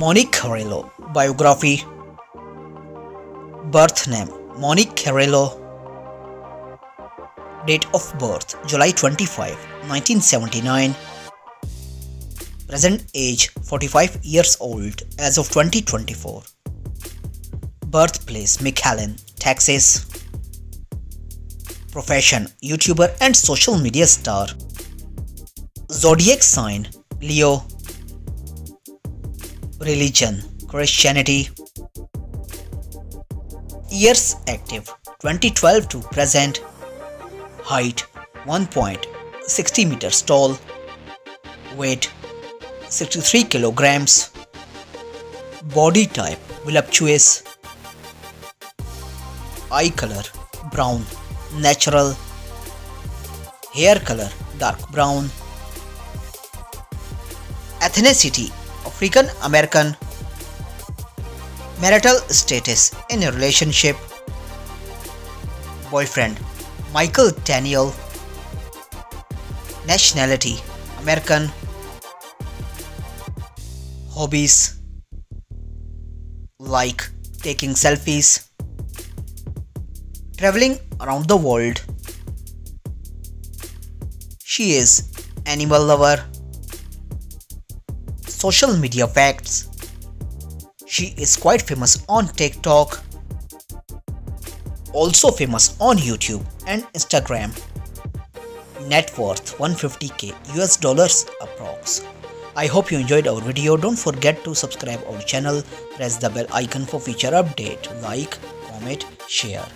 Monique Carrillo. Biography. Birth name Monique Carrillo. Date of birth July 25, 1979. Present age 45 years old as of 2024. Birthplace McAllen, Texas. Profession YouTuber and social media star. Zodiac sign Leo. Religion Christianity. Years active 2012 to present. Height 1.60 meters tall. Weight 63 kilograms. Body type voluptuous. Eye color brown natural. Hair color dark brown. Ethnicity African American. Marital status in a relationship. Boyfriend Michael Daniel. Nationality American. Hobbies like taking selfies, traveling around the world. She is animal lover. Social media facts. She is quite famous on TikTok. Also famous on YouTube and Instagram. Net worth $150K approx. I hope you enjoyed our video. Don't forget to subscribe our channel. Press the bell icon for future update. Like, comment, share.